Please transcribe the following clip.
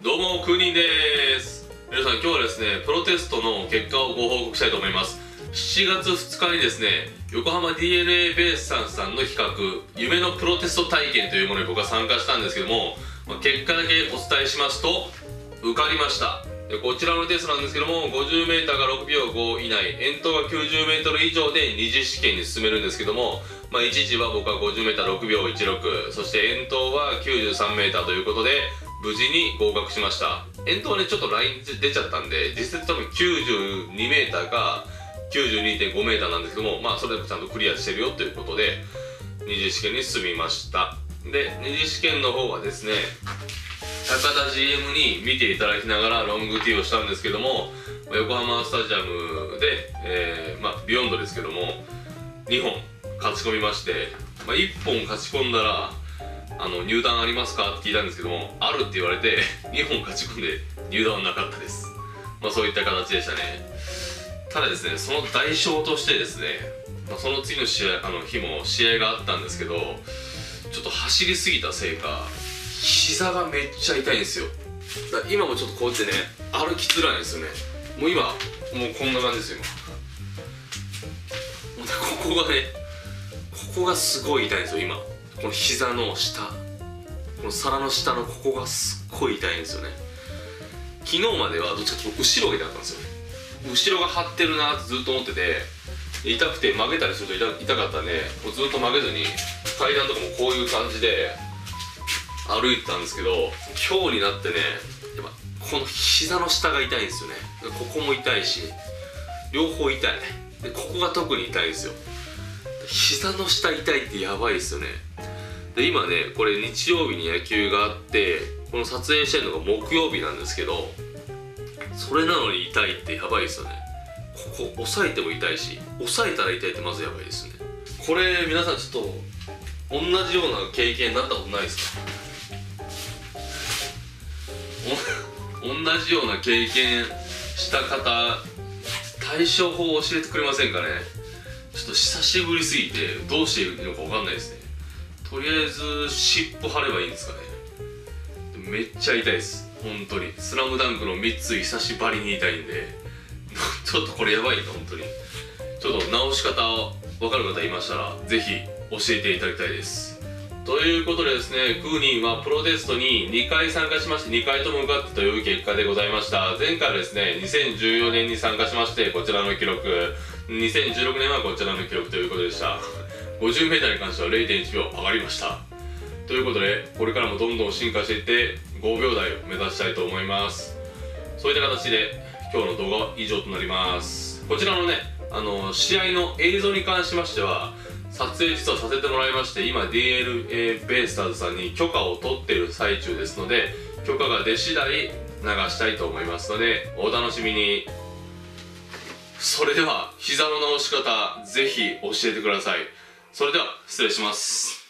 どうも、くーにんです。皆さん、今日はですね、プロテストの結果をご報告したいと思います。7月2日にですね、横浜 DeNA ベイスターズさんの企画、夢のプロテスト体験というものに僕は参加したんですけども、結果だけお伝えしますと、受かりました。でこちらのテストなんですけども、50m が6秒5以内、遠投が 90m 以上で2次試験に進めるんですけども、一時は僕は 50m6 秒16、そして遠投は 93m ということで、無事に合格しました。遠投はね、ちょっとライン出ちゃったんで、実質多分 92m が 92.5m なんですけども、それでもちゃんとクリアしてるよということで、2次試験に進みました。で、2次試験の方はですね、高田 GM に見ていただきながらロングティーをしたんですけども、横浜スタジアムで、ビヨンドですけども2本勝ち込みまして、1本勝ち込んだら入団ありますかって聞いたんですけども、あるって言われて2本勝ち込んで入団はなかったです。そういった形でしたね。ただですね、その代償としてですね、その次の試合日も試合があったんですけど、ちょっと走りすぎたせいか膝がめっちゃ痛いんですよ。だから今もちょっとこうやってね、歩きづらいんですよね。もう今、こんな感じですよ、今。ここがね、ここがすごい痛いんですよ、今。この膝の下。この皿の下のここがすっごい痛いんですよね。昨日まではどっちかというと後ろが痛かったんですよね。後ろが張ってるなってずっと思ってて、痛くて曲げたりすると痛かったんで、ずっと曲げずに、階段とかもこういう感じで、歩いてたんですけど、今日になってね、やっぱこの膝の下が痛いんですよね。ここも痛いし、両方痛い。でここが特に痛いんですよ。膝の下痛いってやばいですよね。で今ね、これ日曜日に野球があって、この撮影してるのが木曜日なんですけど、それなのに痛いってやばいですよね。ここ押さえても痛いし、押さえたら痛いってまずやばいですね。これ皆さんちょっと同じような経験になったことないですか？同じような経験した方、対処法を教えてくれませんかね。ちょっと久しぶりすぎてどうしているのか分かんないですね。とりあえず尻尾張ればいいんですかね。めっちゃ痛いです、本当に。スラムダンクの三つ久しぶりに痛いんでちょっとこれやばいな、本当に。ちょっと直し方分かる方いましたら是非教えていただきたいです。ということでですね、くーにんはプロテストに2回参加しまして、2回とも受かったという結果でございました。前回はですね、2014年に参加しまして、こちらの記録。2016年はこちらの記録ということでした。50m に関しては 0.1 秒上がりました。ということで、これからもどんどん進化していって、5秒台を目指したいと思います。そういった形で、今日の動画は以上となります。こちらのね、試合の映像に関しましては、撮影実はさせてもらいまして、今 DeNA ベイスターズさんに許可を取っている最中ですので、許可が出次第流したいと思いますのでお楽しみに。それでは膝の治し方ぜひ教えてください。それでは失礼します。